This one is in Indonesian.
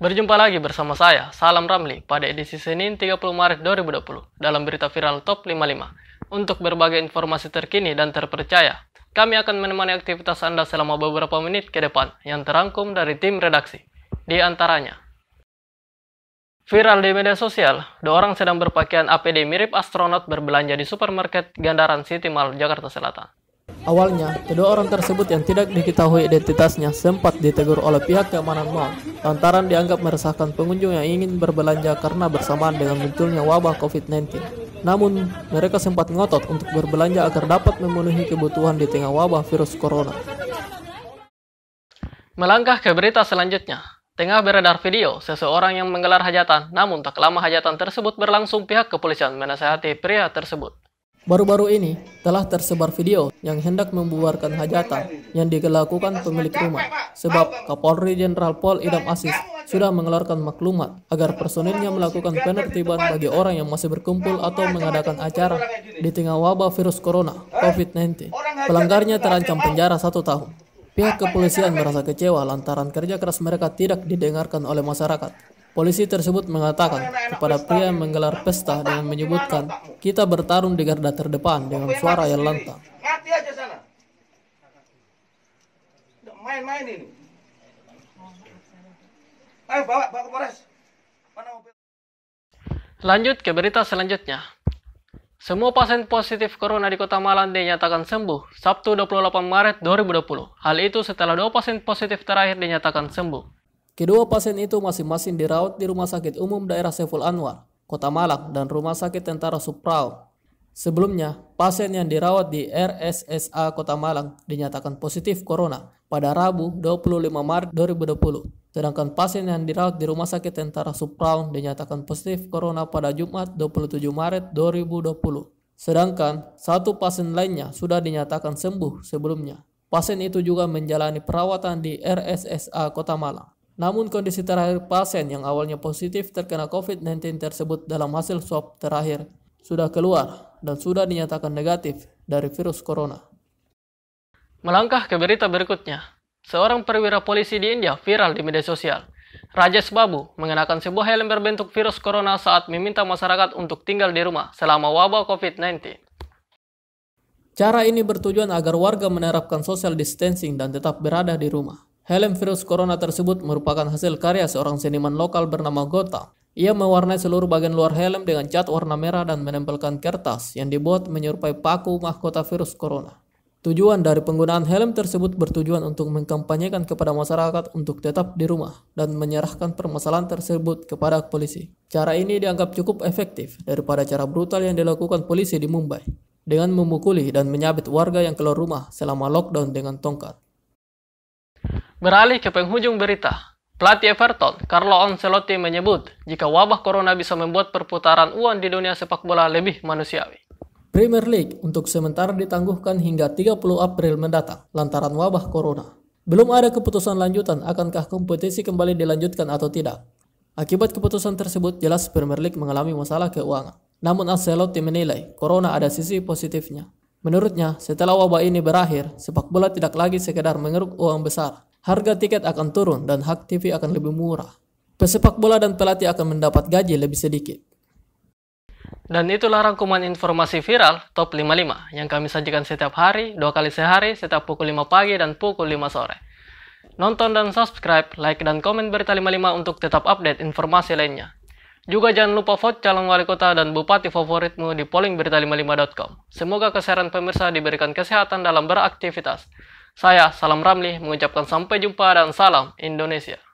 Berjumpa lagi bersama saya, Salam Ramli, pada edisi Senin 30 Maret 2020 dalam berita viral Top 55. Untuk berbagai informasi terkini dan terpercaya, kami akan menemani aktivitas Anda selama beberapa menit ke depan yang terangkum dari tim redaksi. Di antaranya, viral di media sosial, dua orang sedang berpakaian APD mirip astronot berbelanja di supermarket Gandaran City Mall, Jakarta Selatan. Awalnya, kedua orang tersebut yang tidak diketahui identitasnya sempat ditegur oleh pihak keamanan mall lantaran dianggap meresahkan pengunjung yang ingin berbelanja karena bersamaan dengan munculnya wabah COVID-19. Namun, mereka sempat ngotot untuk berbelanja agar dapat memenuhi kebutuhan di tengah wabah virus corona. Melangkah ke berita selanjutnya, tengah beredar video seseorang yang menggelar hajatan, namun tak lama hajatan tersebut berlangsung pihak kepolisian menasihati pria tersebut. Baru-baru ini telah tersebar video yang hendak membubarkan hajatan yang dilakukan pemilik rumah sebab Kapolri Jenderal Pol Idam Asis sudah mengeluarkan maklumat agar personilnya melakukan penertiban bagi orang yang masih berkumpul atau mengadakan acara di tengah wabah virus corona COVID-19. Pelanggarnya terancam penjara 1 tahun. Pihak kepolisian merasa kecewa lantaran kerja keras mereka tidak didengarkan oleh masyarakat. Polisi tersebut mengatakan kepada pria yang menggelar pesta dengan menyebutkan, "Kita bertarung di garda terdepan dengan suara yang lantang." Lanjut ke berita selanjutnya. Semua pasien positif corona di Kota Malang dinyatakan sembuh Sabtu 28 Maret 2020. Hal itu setelah 2 pasien positif terakhir dinyatakan sembuh. Kedua pasien itu masing-masing dirawat di Rumah Sakit Umum Daerah Saiful Anwar, Kota Malang, dan Rumah Sakit Tentara Supraun. Sebelumnya, pasien yang dirawat di RSSA Kota Malang dinyatakan positif corona pada Rabu 25 Maret 2020. Sedangkan pasien yang dirawat di Rumah Sakit Tentara Supraun dinyatakan positif corona pada Jumat 27 Maret 2020. Sedangkan, 1 pasien lainnya sudah dinyatakan sembuh sebelumnya. Pasien itu juga menjalani perawatan di RSSA Kota Malang. Namun kondisi terakhir pasien yang awalnya positif terkena COVID-19 tersebut dalam hasil swab terakhir sudah keluar dan sudah dinyatakan negatif dari virus corona. Melangkah ke berita berikutnya, seorang perwira polisi di India viral di media sosial. Rajesh Babu mengenakan sebuah helm berbentuk virus corona saat meminta masyarakat untuk tinggal di rumah selama wabah COVID-19. Cara ini bertujuan agar warga menerapkan social distancing dan tetap berada di rumah. Helm virus corona tersebut merupakan hasil karya seorang seniman lokal bernama Gota. Ia mewarnai seluruh bagian luar helm dengan cat warna merah dan menempelkan kertas yang dibuat menyerupai paku mahkota virus corona. Tujuan dari penggunaan helm tersebut bertujuan untuk mengkampanyekan kepada masyarakat untuk tetap di rumah dan menyerahkan permasalahan tersebut kepada polisi. Cara ini dianggap cukup efektif daripada cara brutal yang dilakukan polisi di Mumbai dengan memukuli dan menyabet warga yang keluar rumah selama lockdown dengan tongkat. Beralih ke penghujung berita, pelatih Everton, Carlo Ancelotti menyebut jika wabah corona bisa membuat perputaran uang di dunia sepak bola lebih manusiawi. Premier League untuk sementara ditangguhkan hingga 30 April mendatang lantaran wabah corona. Belum ada keputusan lanjutan akankah kompetisi kembali dilanjutkan atau tidak. Akibat keputusan tersebut jelas Premier League mengalami masalah keuangan. Namun Ancelotti menilai corona ada sisi positifnya. Menurutnya, setelah wabah ini berakhir, sepak bola tidak lagi sekedar mengeruk uang besar. Harga tiket akan turun dan hak TV akan lebih murah. Pesepak bola dan pelatih akan mendapat gaji lebih sedikit. Dan itulah rangkuman informasi viral Top 55 yang kami sajikan setiap hari, 2 kali sehari, setiap pukul 5 pagi dan pukul 5 sore. Nonton dan subscribe, like dan komen Berita 55 untuk tetap update informasi lainnya. Juga jangan lupa vote calon wali kota dan bupati favoritmu di polling berita55.com. Semoga kesehatan pemirsa diberikan kesehatan dalam beraktivitas. Saya, Salam Ramli, mengucapkan sampai jumpa dan salam Indonesia.